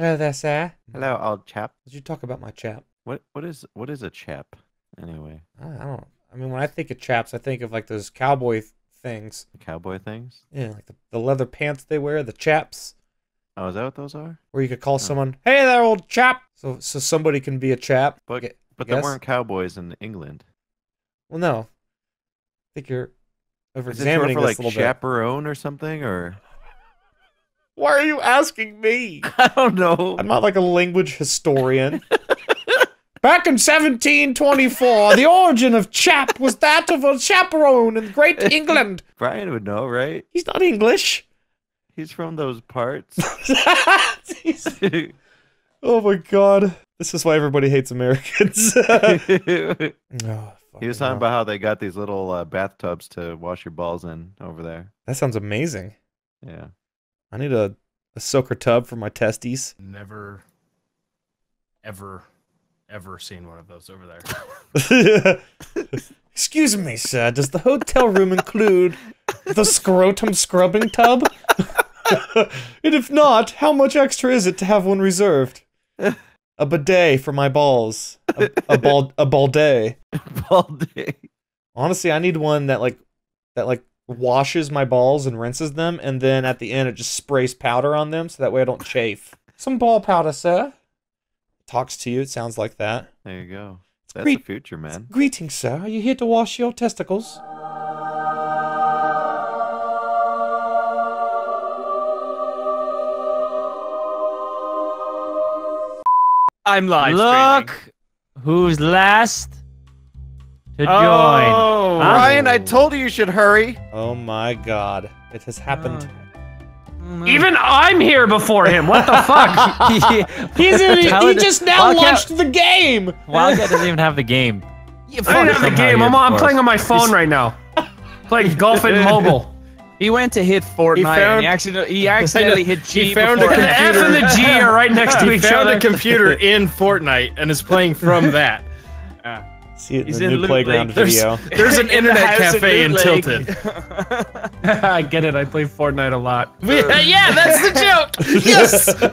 Hello there, sir. Hello, old chap. Did you talk about my chap? What is a chap anyway? I don't. I mean, when I think of chaps, I think of like those cowboy things. The cowboy things? Yeah, like the leather pants they wear, the chaps. Oh, is that what those are? Or you could call someone, "Hey there, old chap." So somebody can be a chap. But there weren't cowboys in England. Well, no. I think you're over-examining this a little bit. Is it for like chaperone or something, or? Why are you asking me? I don't know. I'm not like a language historian. Back in 1724, the origin of chap was that of a chaperone in Great England. Brian would know, right? He's not English. He's from those parts. Oh my god. This is why everybody hates Americans. Oh, he was talking about how they got these little bathtubs to wash your balls in over there. That sounds amazing. Yeah. I need a soaker tub for my testes. Never, ever... ever seen one of those over there. Excuse me, sir. Does the hotel room include the scrotum scrubbing tub? And if not, how much extra is it to have one reserved? A bidet for my balls. A balday. Balday. Honestly, I need one that washes my balls and rinses them, and then at the end it just sprays powder on them, so that way I don't chafe. Some ball powder, sir. Talks to you, it sounds like that. There you go. That's the future, man. Greetings, sir. Are you here to wash your testicles? I'm live. Look streaming. Who's last to join. Oh, Ryan, I told you should hurry. Oh my god. It has happened. Even I'm here before him. What the fuck? He just now launched the game. Wildcat doesn't even have the game. I don't have the game. I'm playing on my phone right now. Playing golf and mobile. He went to hit Fortnite. He accidentally hit G. He found a computer. The F and the G are right next to each other. He found a computer in Fortnite and is playing from that. See it in the new playground video. There's an internet cafe in Tilted. I get it. I play Fortnite a lot. Yeah, that's the joke. Yes. All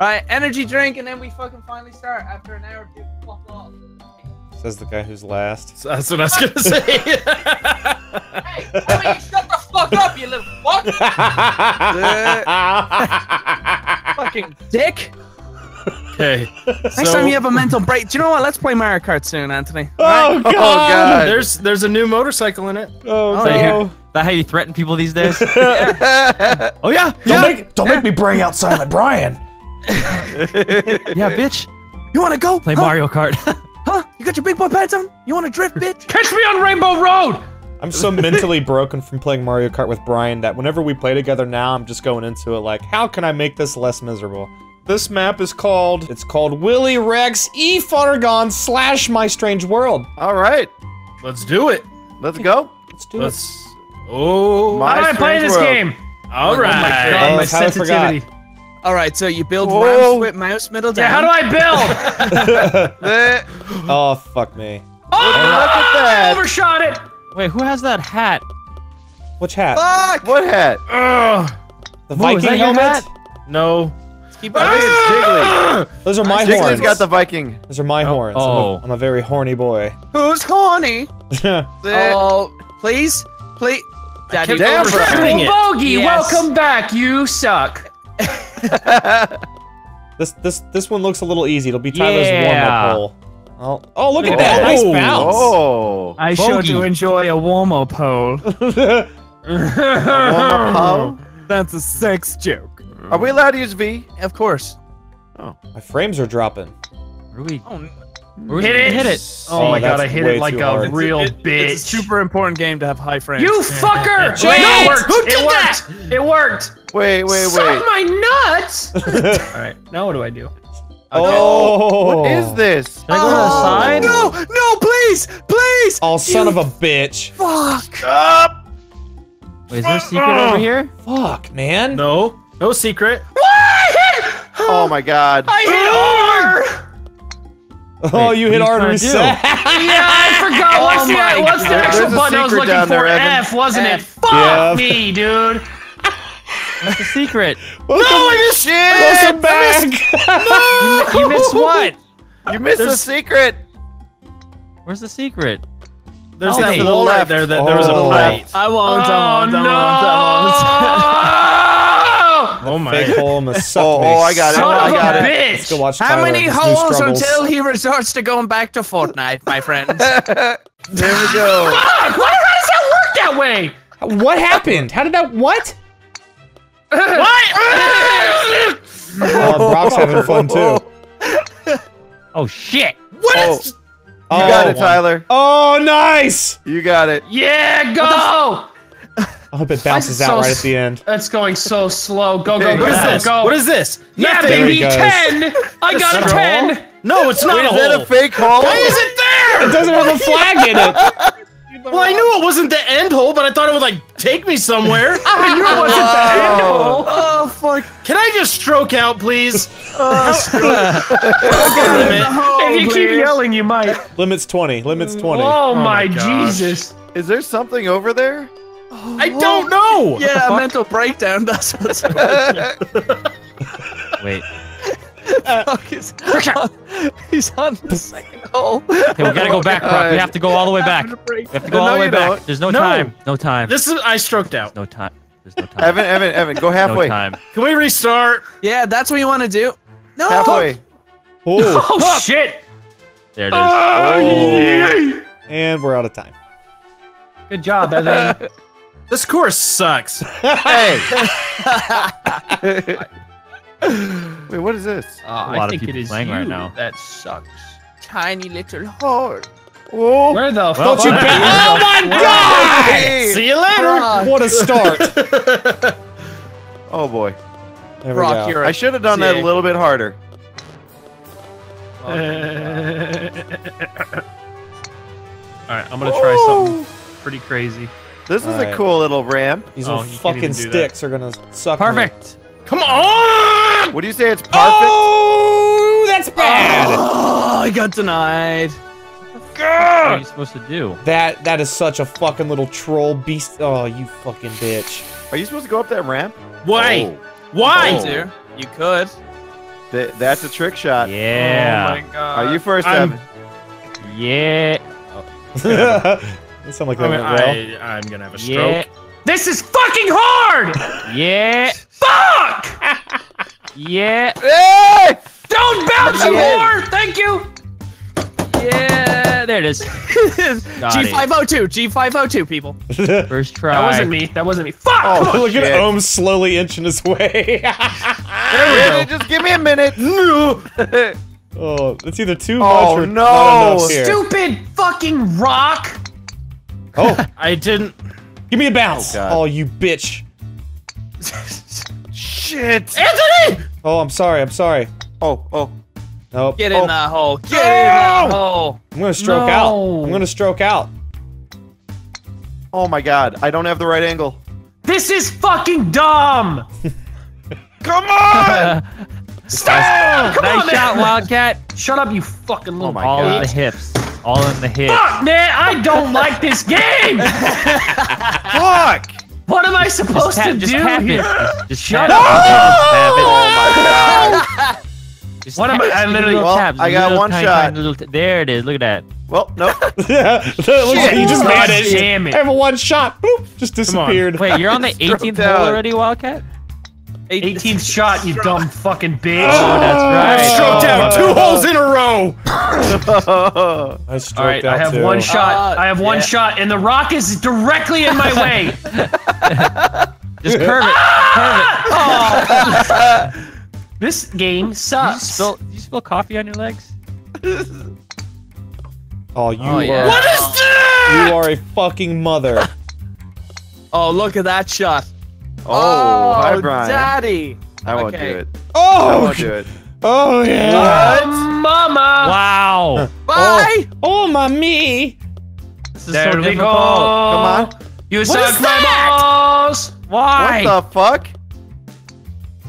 right, energy drink, and then we fucking finally start after an hour. Dude, fuck off. Says the guy who's last. That's what I was gonna say. Hey, tell me you shut the fuck up, you little fuck. Fucking dick. Okay. Next time you have a mental break, do you know what? Let's play Mario Kart soon, Anthony. Right? Oh, god. Oh god! There's a new motorcycle in it. Oh no! Is that how you threaten people these days? Yeah. Oh yeah! Don't make me bring out Silent Brian. Yeah, bitch. You want to go play Mario Kart? Huh? You got your big boy pants on? You want to drift, bitch? Catch me on Rainbow Road. I'm so mentally broken from playing Mario Kart with Brian that whenever we play together now, I'm just going into it like, how can I make this less miserable? This map is called, it's called Willy Rex E Fargon / My Strange World. All right, let's do it. Let's go. Let's do it. Oh, how do I play this game? All right. Oh, my sensitivity. All right, so you build ramps with mouse middle down. Yeah, how do I build? Oh, fuck me. Oh, look at that. I overshot it. Wait, who has that hat? Which hat? Fuck. What hat? The Viking helmet? No. I think it's Jiggly. Those are my Jiggly's horns. Jiggly's got the Viking. Those are my horns. Oh. I'm a very horny boy. Who's horny? Oh, please? Please? Daddy. Bogey, yes. Welcome back. You suck. This one looks a little easy. It'll be Tyler's warm-up hole. Oh, look at that. Nice bounce. Oh. I sure do enjoy a warm-up hole. A warm-up hole? That's a sex joke. Are we allowed to use V? Of course. Oh, my frames are dropping. Hit it! Oh my god, I hit it like a real bitch. It's a super important game to have high frames. You fucker! Wait, it worked! Wait. Suck my nuts! Alright, now what do I do? Okay. Oh! What is this? Can I go to the side? No, please! Please! Oh, son of a bitch. Fuck! Up! Wait, is there a secret over here? Fuck, man. No secret. Oh my god. I hit over! Oh, you hit R to reset. Yeah, I forgot. What's the actual button I was looking for? F, wasn't it? Fuck me, dude. What's the secret? No, I just shit! No! You missed what? You missed the secret. Where's the secret? There's that to the left there. That there was a plate. I won't. I won't. Oh my! Big hole in the sock. Oh, I got it. I got it. Let's go watch. How many holes until he resorts to going back to Fortnite, my friends? There we go. God, how does that work that way? What happened? How did that? What? What? Brock's having fun too. Oh shit! What? Is you got it, Tyler. Oh, nice! You got it. Yeah, go! I hope it bounces out right at the end. That's going so slow. Go, go, go. What is this? Go. What is this? Yeah, baby, 10! I got a 10! No, it's not a hole. Is that a fake hole? Why is it there? It doesn't have a flag in it. Well, I knew it wasn't the end hole, but I thought it would, like, take me somewhere. I knew it wasn't the end hole. Oh, fuck. Can I just stroke out, please? If you keep yelling, you might. Limit's 20. Limit's 20. Oh, my Jesus. Is there something over there? Oh, I don't know. Yeah, a mental breakdown. That's what's Wait. He's on the second hole. Okay, we gotta go back, Brock. We have to go all the way back. We have to go all the way back. There's no time. No time. This is I stroked out. No time. There's no time. Evan, go halfway. No time. Can we restart? Yeah, that's what you want to do. No. Halfway. Oh shit! There it is. Oh. And we're out of time. Good job, Evan. This course sucks. Hey. Wait, what is this? A lot of people playing right now. That sucks. Tiny little heart. Oh. Where the fuck you been? Oh my god! See you later! What a start. Oh boy. Brock, I should have done that a little bit harder. Alright, I'm gonna try something pretty crazy. This is a cool little ramp. These little fucking sticks are gonna suck. Perfect! Come on! What do you say? It's perfect. Oh, that's bad. Oh, I got denied. What are you supposed to do? That is such a fucking little troll beast. Oh, you fucking bitch. Are you supposed to go up that ramp? Why? Oh. Why? Oh. You could. That's a trick shot. Yeah. Oh my god. Are you first, Evan? Yeah. That sounds like that went well. I'm gonna have a stroke. Yeah. This is fucking hard. Yeah. Fuck! Yeah. Hey! Don't bounce more! Thank you! Yeah, there it is. G502, G502, people. First try. That wasn't me, that wasn't me. Fuck! Oh, look at Ohm slowly inching his way. There we go. Just give me a minute. No. Oh, it's either too much or not enough here. Stupid fucking rock! Oh. I didn't. Give me a bounce. Oh, you bitch. Shit! Anthony! Oh, I'm sorry. I'm sorry. Oh. Nope. Get in that hole. Get in that hole. I'm gonna stroke out. I'm gonna stroke out. Oh my god! I don't have the right angle. This is fucking dumb. Come on! Stop! Come on, man. Nice shot, Wildcat. Shut up, you fucking little. Oh my god. All in the hips. All in the hips. Fuck, man! I don't like this game. Fuck! What am I supposed to do here? Just shut up! Oh my god! What am I literally? I got one shot. There it is. Look at that. Well, nope. Yeah, you just made it. Damn it! I have a one shot. Boop! Just disappeared. Wait, you're on the 18th hole already, Wildcat? 18th shot, you dumb fucking bitch. Oh, that's right. I stroked out 2 holes in a row. I stroked out I have too. One shot. I have one shot, and the rock is directly in my way. Just curve it. Curve it. Oh. This game sucks. Did you spill coffee on your legs? Oh, you are. What is that? You are a fucking mother. Oh, look at that shot. Oh, hi, Brian. Daddy! I won't do it. Oh! I won't do it. Oh, yeah! Mama! Wow! Bye! Oh, mommy! This is so difficult. Come on. You suck my balls! Why? What the fuck?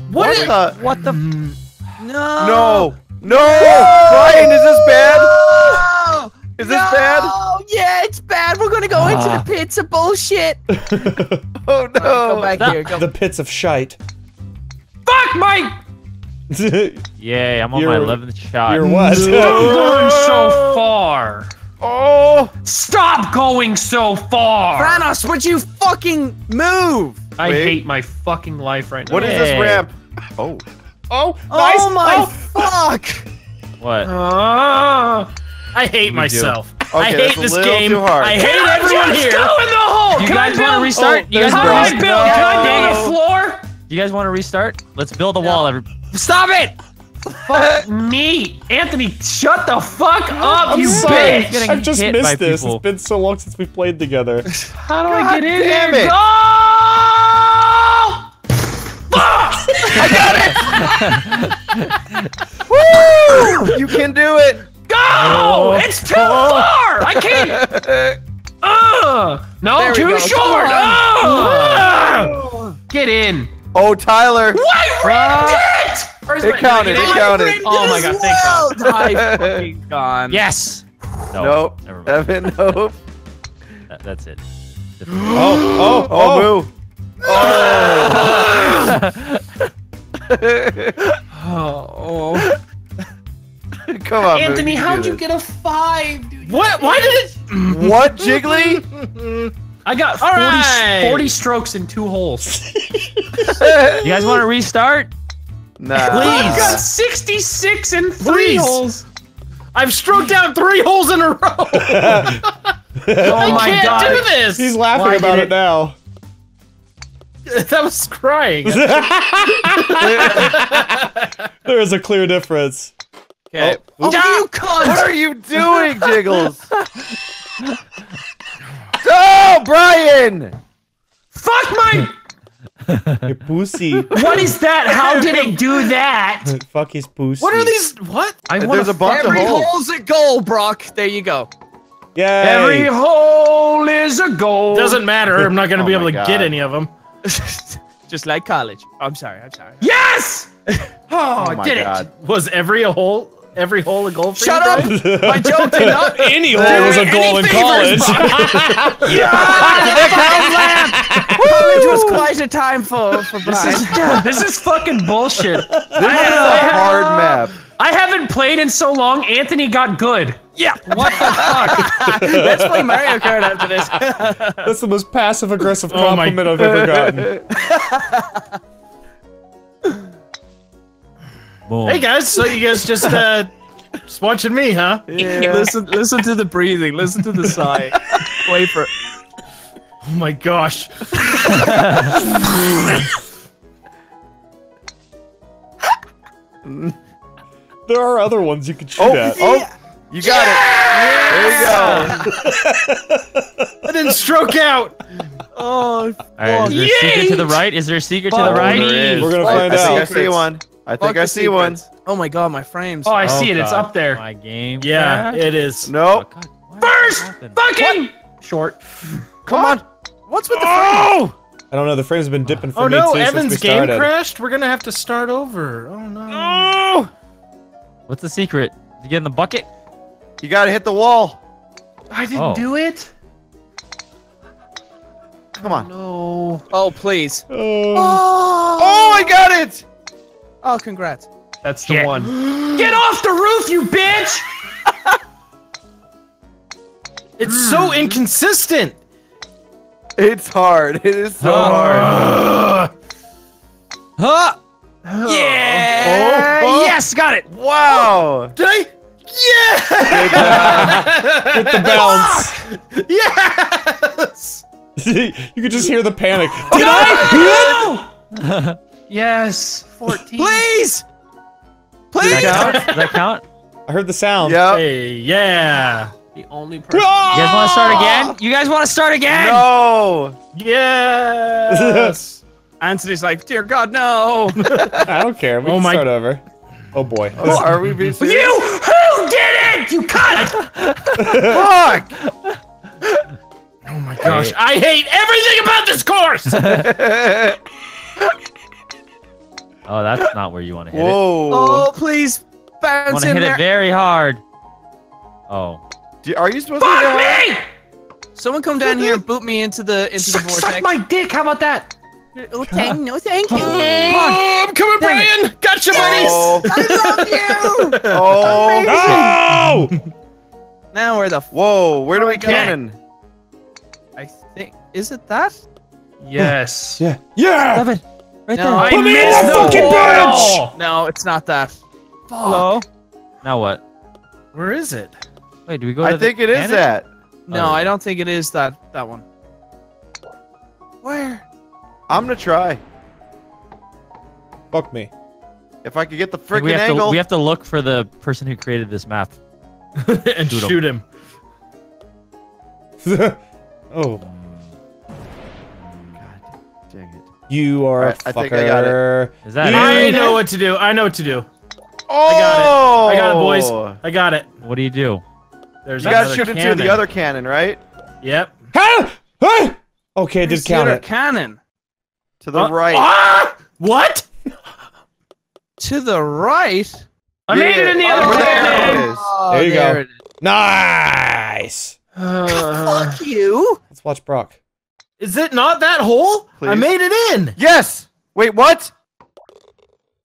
What the? What the? No! No! Brian, is this bad? Is this bad? Yeah, it's bad. We're gonna go into the pits of bullshit. Oh no! Go back here. Go. The pits of shite. Fuck my Yay, I'm on my 11th shot. You're what? Stop going so far! Oh! Stop going so far! Thanos, would you fucking move? I hate my fucking life right now. What is this ramp? Oh. Oh! Nice. Oh my fuck! What? I hate myself. Okay, I hate this game. I hate everyone here. Go in the hole. You guys want to restart? You guys want to build? Can I dig a floor? You guys want to restart? Let's build a wall. Everybody. Stop it! Fuck me, Anthony! Shut the fuck up, you bitch! I've just missed this. It's been so long since we played together. How do I get in here? Go! I got it! Woo! You can do it! Go! Oh. It's too far! I can't! No, too short! Oh. Get in! Oh, Tyler! Why ripped it? It counted. Oh my god, thank god. I fucking gone. Yes! Nope. Nope. Evan, nope. That's it. Oh, boo! Oh! Oh. Come on, Anthony, how'd you get a 5, dude? What? Why did it? What, Jiggly? I got 40, 40 strokes in 2 holes. You guys want to restart? Nah. Please. I got 66 in 3 holes. I've stroked out 3 holes in a row. Oh my god! I can't do this. He's laughing about it now. That was crying. There is a clear difference. Okay. Oh, you cunt! What are you doing, Jiggles? Oh, Brian! Fuck my your pussy. What is that? How did it do that? Fuck his pussy. What are these? What? There's a bunch of holes. Every hole's a goal, Brock. There you go. Yay. Every hole is a goal. Doesn't matter. I'm not gonna be able to get any of them. Just like college. Oh, I'm sorry. Yes! Oh, I did it. Was every hole? Every hole a goal for you? Shut up! My joke did not. Any hole was a goal in college. Yeah! College was quite a time for Brian. This is fucking bullshit. This is a hard map. I haven't played in so long, Anthony got good. Yeah! What the fuck? Let's play Mario Kart after this. That's the most passive-aggressive compliment I've ever gotten. Boom. Hey guys, so you guys just watching me, huh? Yeah. Listen to the breathing. Listen to the sigh. Wait for it. Oh my gosh. There are other ones you could shoot at. Oh, you got it. There you go. I didn't stroke out. Oh. All right, is there a secret to the right? Is there a secret to the right? We're gonna find out. I see one. I think I see one. Oh my god, my frames. Oh, I see it. God. It's up there. My game. Yeah, it is. Nope. Oh, god, first fucking short. Come on. What's with the frame? I don't know. The frames have been dipping for me too. Oh no, Evan's game crashed. We're gonna have to start over. Oh no. No. What's the secret? You get in the bucket. You gotta hit the wall. I didn't do it. Come on. No. Oh please. Oh, I got it. Oh, congrats. That's the one. Get off the roof, you bitch! It's so inconsistent! It's hard. It is so hard. Huh? Yeah! Yes, got it! Wow! Did I? Yeah! Hit the bounce. Yes! You could just hear the panic. Did I? No! Yes, 14. Please! Please! Does that count? I heard the sound. Yep. Hey, yeah. The only person. Oh! You guys want to start again? No! Yes! Anthony's like, dear God, no! I don't care. We can start over. Oh boy. Oh, are we being serious? You! Who did it? You cunt! Fuck! Oh my gosh. I hate everything about this course! Oh, that's not where you want to hit it. Oh, please bounce in there. Hit it very hard. Oh. Are you supposed to hit it? Someone come down here and boot me into the vortex. Suck my dick. How about that? No thank you. Oh, I'm coming, Brian. Gotcha, buddy. Oh. I love you. Oh, no. Now where the... Whoa, where do we cannon? I think... Is it that? Yes. Yeah. Yeah! Love it. Right there. I put me in that fucking bench! No, it's not that. Fuck. Hello? Now what? Where is it? Wait, do we go to the... I think it is that. No, I don't think it is that one. Where? I'm gonna try. Fuck me. If I could get the frickin' angle... we have to look for the person who created this map. And shoot him. Oh. God dang it. You are right, a fucker. I think I got it. Is that I know what to do. I know what to do. Oh! I got it, boys. I got it. What do you do? There's you gotta shoot it through the other cannon, right? Yep. Okay, it did counter. Shoot a cannon. To the right. What? To the right? I made it in the other cannon! Oh, there you go. Nice! Fuck you! Let's watch Brock. Is it not that hole? Please. I made it in! Yes! Wait, what?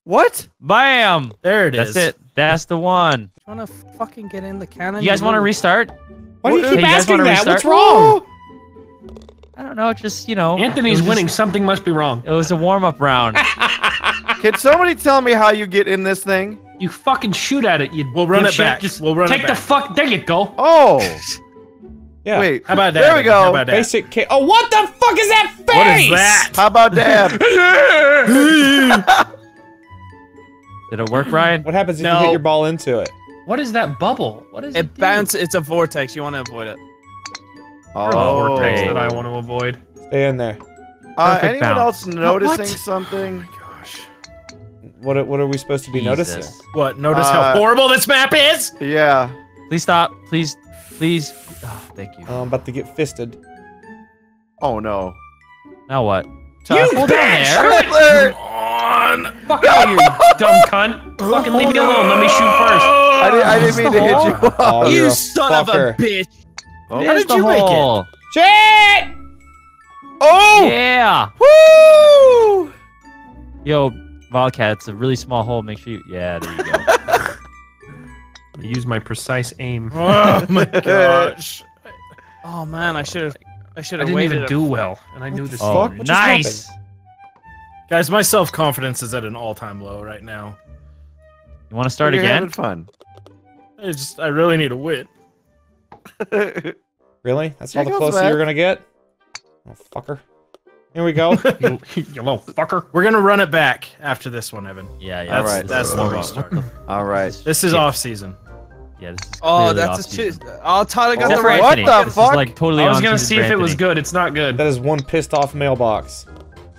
What? Bam! There it is. That's it. That's the one. You wanna fucking get in the cannon? You guys wanna restart? Why do you keep asking that? What's wrong? I don't know, just, you know... Anthony's winning. Something must be wrong. It was a warm-up round. Can somebody tell me how you get in this thing? You fucking shoot at it. We'll run it back. We'll run it back. Take the fuck. There you go. Oh. Yeah. Wait. How about that? There we go. How about that? Basic K. Oh, what the fuck is that face? What is that? How about that? Did it work, Ryan? What happens if you hit your ball into it? What is that bubble? What is it? It bounces. It's a vortex. You want to avoid it. Oh. A vortex that I want to avoid. Stay in there. Anyone else noticing something? What are we supposed to be noticing? What? Notice how horrible this map is? Yeah. Please stop. Please. Please. Oh, thank you. I'm about to get fisted. Oh, no. Now what? You hold on there. Come on. Fuck you, dumb cunt. Fucking leave me alone. Let me shoot first. I didn't mean to hit you. Oh, you son of a bitch. Oh. How did you make it? Shit! Oh! Yeah. Woo! Yo. Wildcat, it's a really small hole. Make sure you... Yeah, there you go. I use my precise aim. Oh my gosh. Oh man, I should have waited. I didn't even do well, and I knew this. Oh, nice. Guys, my self-confidence is at an all-time low right now. You want to start again? Having fun. I really need a wit. Really? That's all the closer you're gonna get? Oh, fucker. Here we go. You little fucker. We're going to run it back after this one, Evan. Yeah. All right. That's the restart. All right. This is off season. Yeah, this is What the fuck? Like totally I was going to see if it was good. It's not good. That is one pissed off mailbox.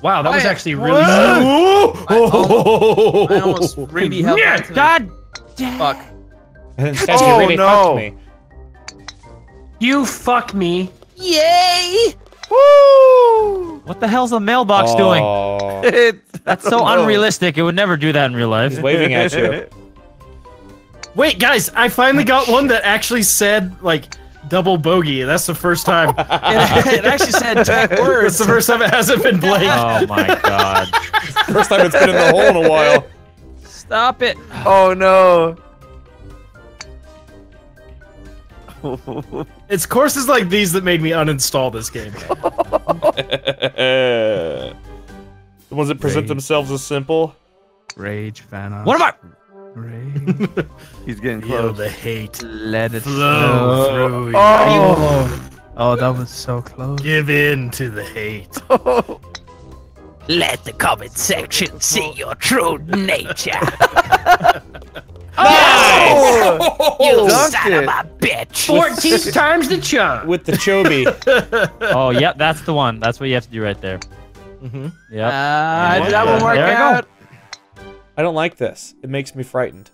Wow, that was actually really good. I almost really helped. Yeah, God damn. Fuck. Oh, really no. Me. You fuck me. Yay. Woo! What the hell's the mailbox doing? That's so unrealistic. It would never do that in real life. He's waving at you. Wait, guys, I finally got one that actually said, like, double bogey. That's the first time. it actually said 10 words. It's the first time it hasn't been blanked. Oh, my God. First time it's been in the hole in a while. Stop it. Oh, no. It's courses like these that made me uninstall this game. The ones that present themselves as simple. Rage, Fanon. What am I? Rage. He's getting close. The hate. Let it flow through you. Oh, that was so close. Give in to the hate. Let the comment section see your true nature. Nice! You son of a bitch! 14 times the chub! With the Chobi. Oh, yep, that's the one. That's what you have to do right there. Mm-hmm. Yep. That will work out. I don't like this. It makes me frightened.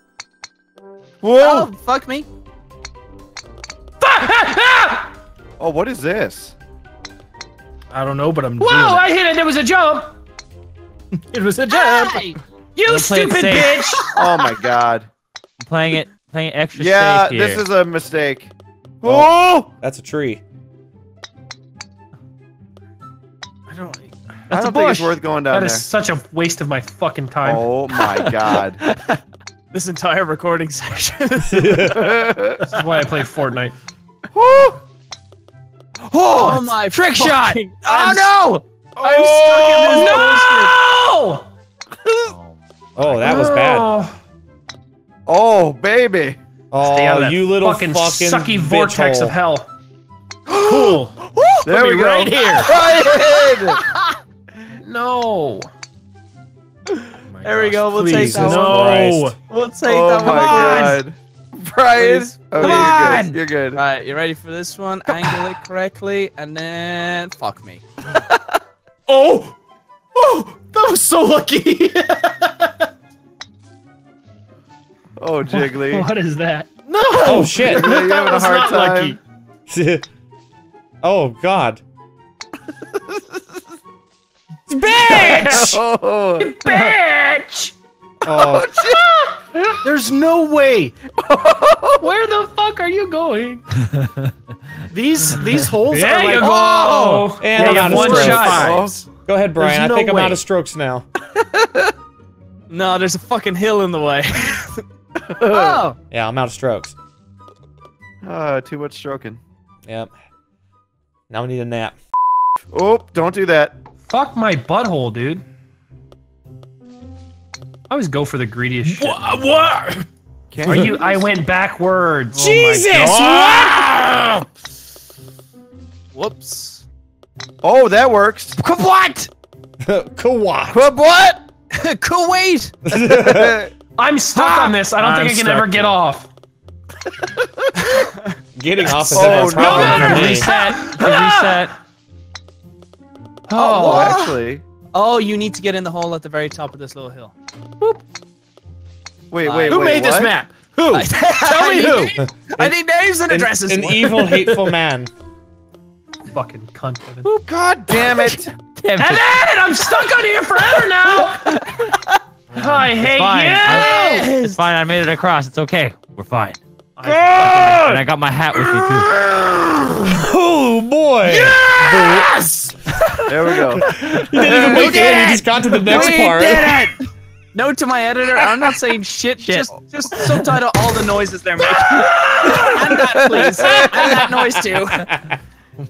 Whoa! Oh, fuck me. Oh, what is this? I don't know, but I'm Whoa, I hit it! It was a jump! It was a jump! Hey, you stupid bitch! Oh, my God. Playing it extra safe here. Yeah, this is a mistake. Oh, that's a tree. I don't. That's a bush. I don't think it's worth going down there. That is such a waste of my fucking time. Oh my god. This entire recording session. This is why I play Fortnite. Woo! Oh, oh my trick shot! Oh no! I'm stuck in this bullshit. Oh, that was bad. Oh baby! Oh, you little fucking sucky vortex hole. Of hell. Cool. There we go. Right here. Right in. No. There we go. We'll take that one. No. We'll take that one. Oh my god. Brian. Okay, come on. You're good. All right, you ready for this one? Angle it correctly, and then fuck me. Oh. Oh, that was so lucky. Oh, Jiggly. What is that? No! Oh, shit. Jiggly, you're having a hard time. Lucky. Oh, God. Bitch! Oh. Bitch! Oh, shit. There's no way. Where the fuck are you going? These holes are like... Oh! And I'm out of one strokes. Shot. Go ahead, Brian. No I think way. I'm out of strokes now. No, there's a fucking hill in the way. Oh. Yeah, I'm out of strokes. Too much stroking. Yep. Now we need a nap. Oh, don't do that. Fuck my butthole, dude. I always go for the greediest shit. What? Are you? I went backwards. Jesus! Oh whoops. Oh, that works. What? What? Kuwait! I'm stuck on this. I don't think I can ever get off. Getting off is a problem for me. Reset. Oh, actually. Oh, you need to get in the hole at the very top of this little hill. Boop. Wait, who made this map? Who? Tell me who. I need names and addresses. An evil, hateful man. Fucking cunt. Oh, god damn it. And then I'm stuck on here forever now. I hate you. It's fine. I made it across. It's okay. We're fine. And I got my hat with you too. Oh boy! Yes! There we go. You didn't even make it. You just got to the next part. We did it. Note to my editor: I'm not saying shit. Just subtitle all the noises they're making. And that, please. And that noise too. Oh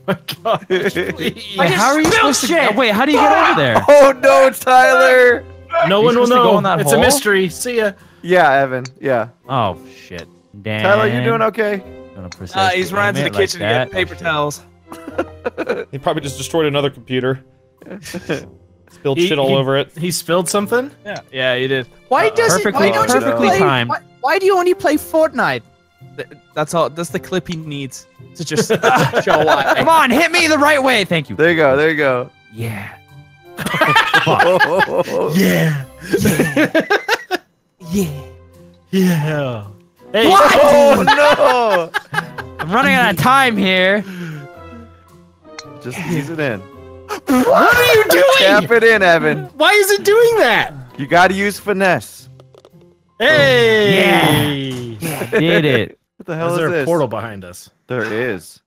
my god. Wait, how are you supposed to, wait, how do you get over there? Oh no, Tyler! No one will know. It's a mystery. See ya. Yeah, Evan. Yeah. Oh shit. Damn. Tyler, you doing okay? He's running to the kitchen to get paper towels. He probably just destroyed another computer. Spilled shit all over it. He spilled something? Yeah. Yeah, he did. Why does it perfectly timed? Why do you only play Fortnite? That's all. That's the clip he needs to just show why. Come on, hit me the right way. Thank you. There you go. There you go. Yeah. Yeah. Yeah. Yeah. Hey. What? Oh no! I'm running out of time here. Just ease it in. What are you doing? Tap it in, Evan. Why is it doing that? You got to use finesse. Hey! Yeah. Did it. What the hell is this? Is there a portal behind us? There is.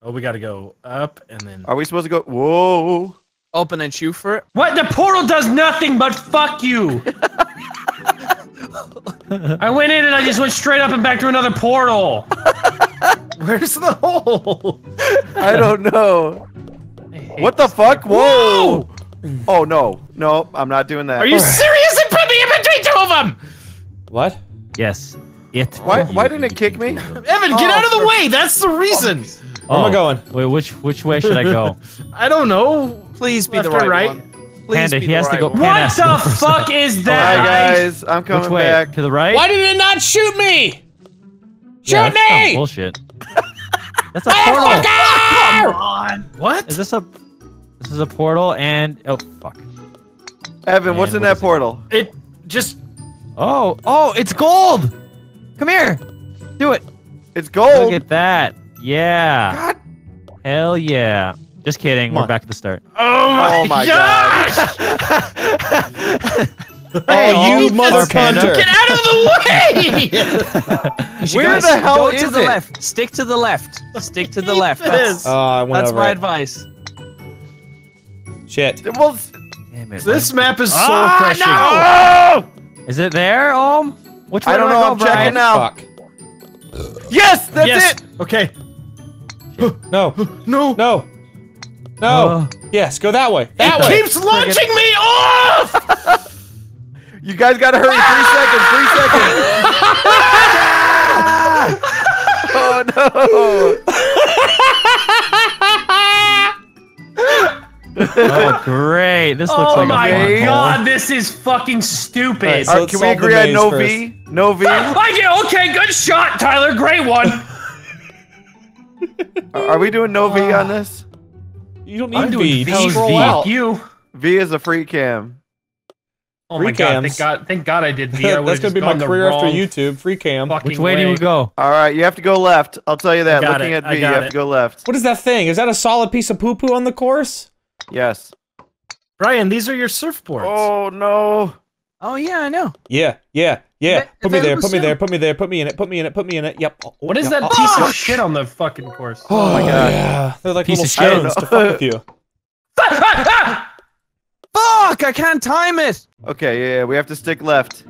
Oh, we gotta go up and then... Are we supposed to go... Whoa! Open and shoot for it? What? The portal does nothing but fuck you! I went in and I just went straight up and back to another portal! Where's the hole? I don't know. What the fuck? Whoa! Oh, no. No, I'm not doing that. Are you serious? It put me in between two of them! What? Yes. It. Why didn't it kick me? Evan, get out of the way! That's the reason! Oh. Where am I going? Wait, which way should I go? I don't know. Please be the right one. Panda, he has to go. What the fuck is that? Alright guys, I'm coming back. To the right? Why did it not shoot me? Shoot me! Bullshit. That's a portal! Come on! What? Is this a... This is a portal and... Oh, fuck. Evan, what's in that portal? It just... Oh, it's gold! Come here! Do it! It's gold! Look at that. Yeah. God. Hell yeah. Just kidding. We're back to the start. Oh my gosh! Oh, you mother punter! Get out of the way! Where the hell is it? Go to the left. Stick to the left. Stick to the left. That's my advice. Shit. Well, damn it, this map is so crushing. No! Is it there, Ohm? Which one? I don't know. I'm checking now. Yes, that's it. Okay. No. No. No. No. Yes, go that way. That way. It keeps launching me off. You guys gotta hurry. 3 seconds. Oh no! Oh great! This looks like a my god! This is fucking stupid. Right, so can we agree on no first. V? No V. I do. Okay, good shot, Tyler. Great one. Are we doing no V on this? You don't need V. Just roll out. V is a free cam. Oh free my god, thank god I did V. I that's going to be my career after YouTube, free cam. Which way do you go? Alright, you have to go left. I'll tell you that, looking at V, you have to go left. What is that thing? Is that a solid piece of poo-poo on the course? Yes. Brian, these are your surfboards. Oh, no. Oh, yeah, I know. Yeah, yeah, yeah. Put me there, put me there, put me there, put me in it, put me in it, put me in it. Yep. What is that piece of shit on the fucking course? Oh my god. Yeah. They're like little stones to fuck with you. Fuck! I can't time it! Okay, yeah, we have to stick left.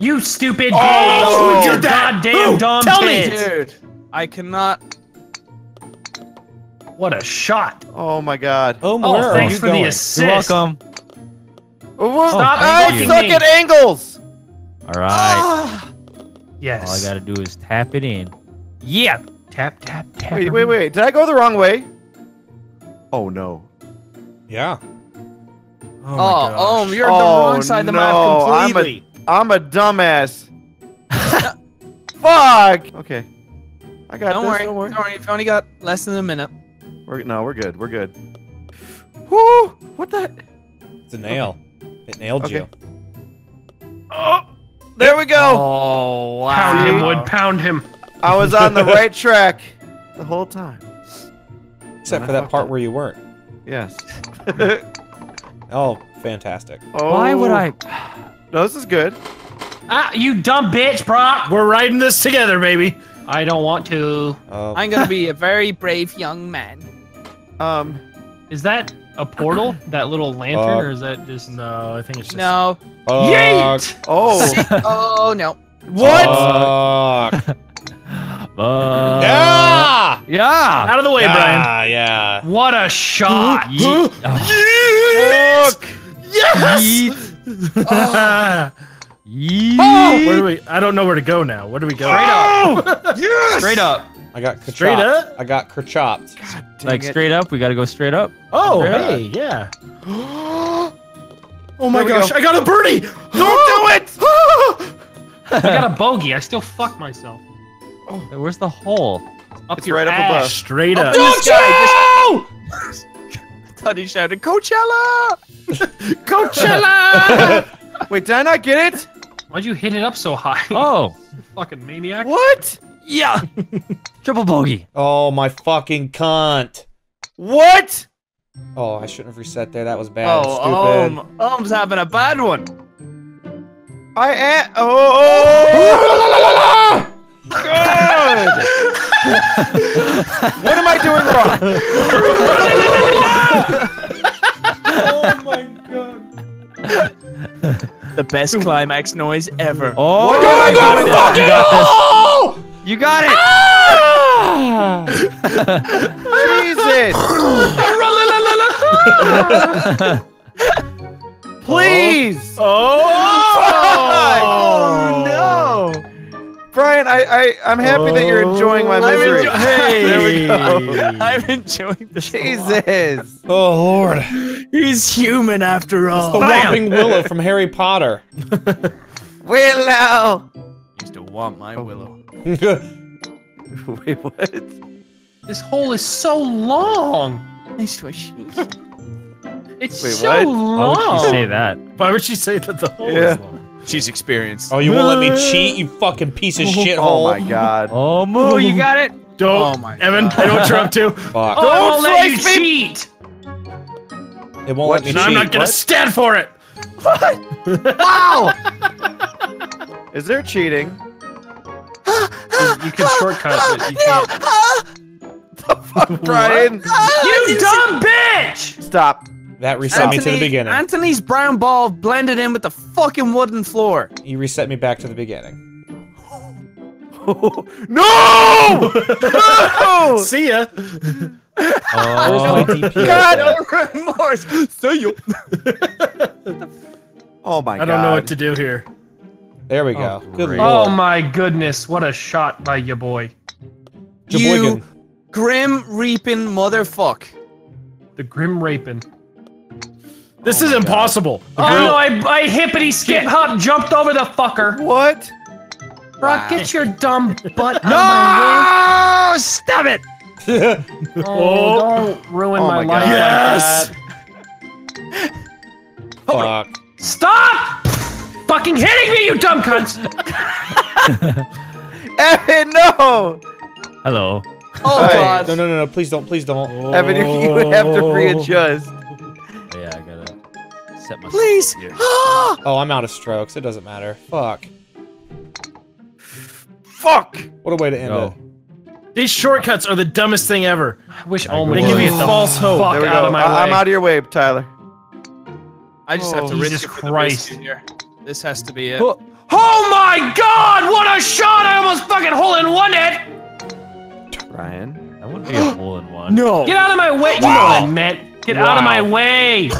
You stupid who did that? Goddamn dumb kid! Tell me, dude! I cannot... What a shot! Oh my god. Oh, thanks for the assist! You're welcome. Stop I suck at angles! Alright. Yes. All I gotta do is tap it in. Yeah! Tap, tap, tap. Wait, wait, wait. Did I go the wrong way? Oh no. Yeah. Oh, you're on the wrong side of the map completely. I'm a dumbass. Fuck. Okay. I got this. Worry. Don't worry. Don't worry. You've only got less than a minute. We're good. We're good. Whoo! What the? It's a nail. Okay. It nailed you. Oh! There we go. Oh wow! Pound him, Wood. Pound him. I was on the right track the whole time. Except for that part where you weren't. Yes. Oh, fantastic. Oh. Why would I? No, this is good. Ah, you dumb bitch, Brock. We're riding this together, baby. I don't want to. I'm gonna be a very brave young man. Is that a portal? That little lantern, or is that just? No, I think it's just. No. Yeet! Oh. Oh no. What? Yeah! Yeah! Out of the way, Brian. Yeah. What a shot! Yeet! Yes! Yeet! Yeet! Oh! Where do we? I don't know where to go now. Where do we go? Straight up! Yes! Straight up. I got kerchopped. Straight up. I got kerchopped. Like straight up. We gotta go straight up. Oh, hey, yeah. Oh my gosh! I got a birdie! Don't do it! I got a bogey. I still fuck myself. Oh. Where's the hole? Up it's your right ass. Up above. Straight up. Don't you! Tony shouted, Coachella! Coachella! Wait, did I not get it? Why'd you hit it up so high? Oh. Fucking maniac. What? Yeah. Triple bogey. Oh, my fucking cunt. What? Oh, I shouldn't have reset there. That was bad. Oh, stupid. Ohm's having a bad one. Oh! Good. What am I doing wrong? Oh my god! The best climax noise ever. Oh my god! You got it! Ah! Jesus! Please! Oh no! Brian, I'm happy that you're enjoying my misery. Hey, there we go. I'm enjoying the Jesus. Oh Lord, he's human after all. It's the whopping Willow from Harry Potter. Willow. Used to want my Willow. Wait, what? This hole is so long. Nice wish. It's long. Why would she say that? Why would she say that the hole is long? She's experienced. Oh, you won't let me cheat, you fucking piece of shit hole. Oh my god. Oh, Moo, you got it? Don't. Oh my Evan, god. I don't trump too. Fuck. Oh, don't let you cheat. It won't let me cheat. And I'm not gonna stand for it. What? Wow. Is there cheating? You can shortcut it. You can't. Fuck, Brian. You dumb bitch! Stop. That reset me to the beginning. Anthony's brown ball blended in with the fucking wooden floor. You reset me back to the beginning. No! No! See ya. Oh, God of remorse. See ya. Oh my God. I don't know what to do here. There we go. Oh, good Lord. Oh my goodness! What a shot by your boy. You grim reaping motherfuck. The grim raping. This is impossible. Oh no! I hippity skip hop jumped over the fucker. What? Brock, get your dumb butt out of stop it! Don't ruin my life. Yes! Fuck. Stop! Fucking hitting me, you dumb cunts! Evan, no! Hello. Oh, God. No, no, no, no, please don't, please don't. Evan, you would have to readjust. Yeah, I gotta set myself. Please! Oh, I'm out of strokes. It doesn't matter. Fuck. Fuck! What a way to end it. These shortcuts are the dumbest thing ever. I wish only they give me a false hope. There we go. Out of my way. I'm out of your way, Tyler. I just have to risk Christ. This has to be it. Oh. Oh my God! What a shot! I almost fucking hole-in-one it! Ryan, I wouldn't be a hole-in-one. No! Get out of my way! You know what I meant! Get out of my way! Wow,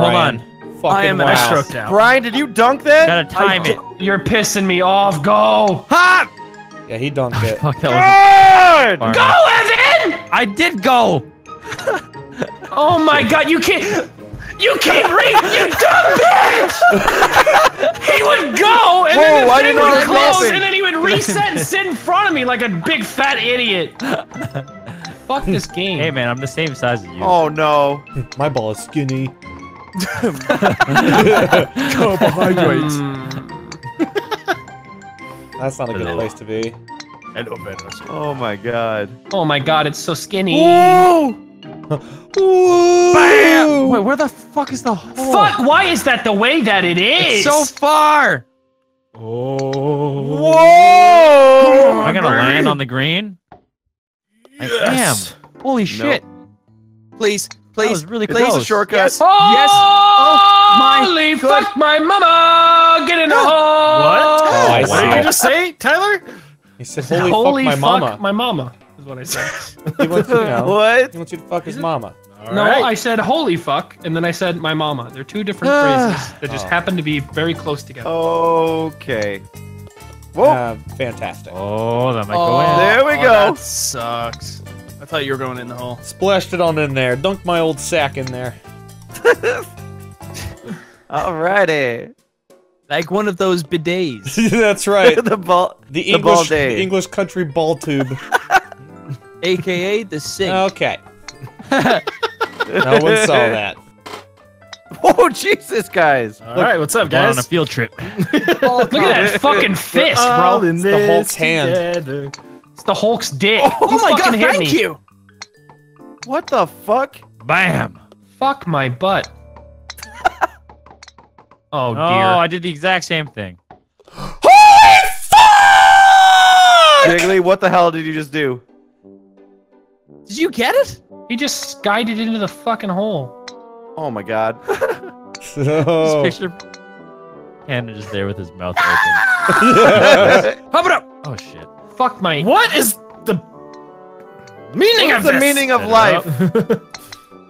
hold on. I am an stroke down. Brian, did you dunk that? Gotta time it. You're pissing me off. Go. Ha! Yeah, he dunked it. Fuck, that was go, Evan! I did go. Oh my God, you can't. You can't read, you dumb bitch! He would go, and then the thing would close, and then he would reset and sit in front of me like a big fat idiot. Fuck this game. Hey man, I'm the same size as you. Oh no. My ball is skinny. Carbohydrates. That's not a good place to be. Oh my God. Oh my God, it's so skinny. Whoa! Whoa! Bam! Wait, where the fuck is the hole? Fuck, why is that the way that it is? It's so far! Oh. Whoa! Am I gonna land on the green? Yes. I am. Holy shit. Please. Please, really please, a shortcut. Yes. Oh, yes. Oh my holy God. Fuck my mama! Get in the hole! What? Oh, I see. What did you just say, Tyler? He said, holy fuck my mama. Fuck my mama, is what I said. He wants you to, what? He wants you to fuck his mama. All right. I said holy fuck, and then I said my mama. They're two different phrases that just happen to be very close together. Okay. Whoa. Fantastic. Oh, that might go in. There we go. That sucks. I thought you were going in the hole. Splashed it on in there. Dunked my old sack in there. Alrighty. Like one of those bidets. That's right. The English country ball tube. AKA the sink. Okay. No one saw that. Oh, Jesus, guys. Alright, what's up, guys? We're on a field trip. Look at that fucking fist, bro. It's the Hulk's hand. It's the Hulk's dick. Oh my God, thank you! What the fuck? Bam! Fuck my butt. Oh, dear. Oh, I did the exact same thing. Holy fuck! Jiggly, what the hell did you just do? Did you get it? He just guided into the fucking hole. Oh my God. So... This picture... Panda just there with his mouth open. Pop it up! Oh, shit. Fuck my. What is the meaning of this? The meaning of life?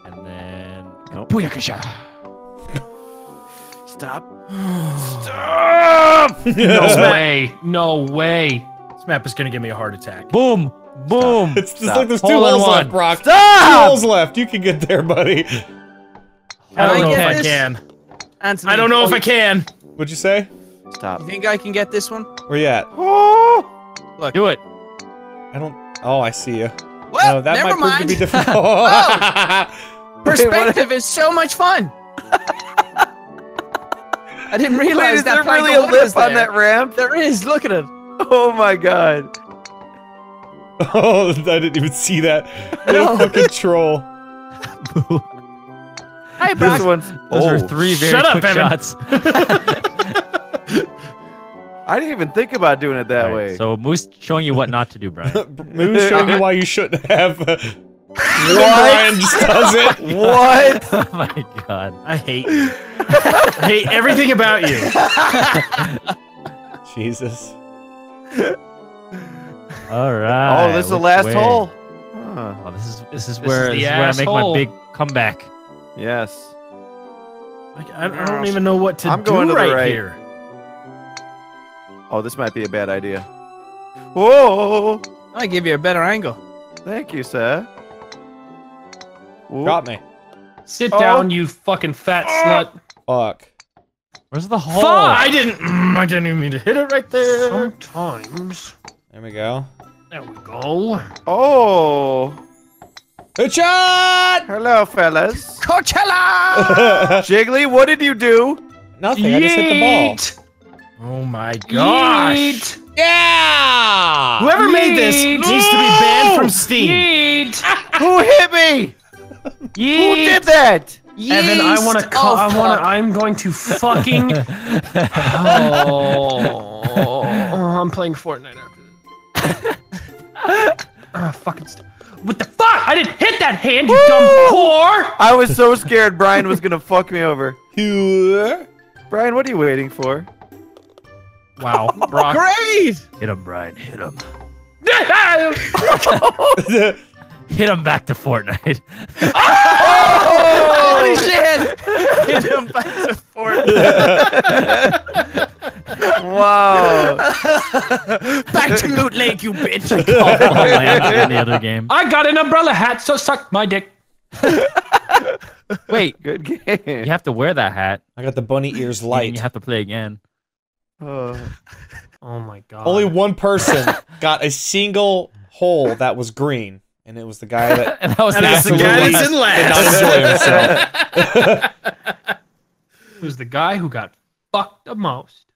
And then. Nope. Booyakasha. Stop. Stop! No way. No way. This map is gonna give me a heart attack. Boom. Boom. Stop. It's just like there's two holes left, Brock. Stop! Two holes left. You can get there, buddy. I don't know if I can. Anthony, I don't know if I can. What'd you say? Stop. You think I can get this one? Where you at? Oh! Look. Do it. I don't. Oh, I see you. What? No, that might prove to be difficult. Oh. Perspective is so much fun. I didn't realize that. Is there really a lip on that ramp? There is. Look at it. Oh my God. Oh, I didn't even see that. No fucking troll. Hi, Brock. Those are three very quick shots. Shut up, Evan. I didn't even think about doing it that way. So Moose showing you what not to do, Brian. Moose showing you why you shouldn't have. Brian just does it. What? Oh my god! I hate you. I hate everything about you. Jesus. All right. Oh, this is the last hole. Huh. Oh, this is where I make my big comeback. Yes. I don't even know what to do right here. Oh, this might be a bad idea. Whoa! I give you a better angle. Thank you, sir. Ooh. Drop me. Sit down, you fucking fat slut. Fuck. Where's the hole? Fuck! I didn't even mean to hit it right there. Sometimes. There we go. There we go. Oh. Good shot! Hello, fellas. Coachella! Jiggly, what did you do? Nothing. Yeet. I just hit the ball. Oh my gosh! Yeet. Yeah! Whoever made this needs to be banned from Steam. Who hit me? Who did that? Evan, I want to. I'm going to fucking. I'm playing Fortnite after this. Fucking stuff. What the fuck? I didn't hit that hand, you dumb whore! I was so scared Brian was gonna fuck me over. Brian, what are you waiting for? Wow, Brock. Great! Hit him, Brian. Hit him. Hit him back to Fortnite. Holy shit! Hit him back to Fortnite. Wow. Back to Loot Lake, you bitch. I got an umbrella hat, so suck my dick. Wait. Good game. You have to wear that hat. I got the bunny ears light. And you have to play again. Oh my god. Only one person got a single hole that was green, and it was the guy that and that was the guy that's in last. It was the guy who got fucked the most.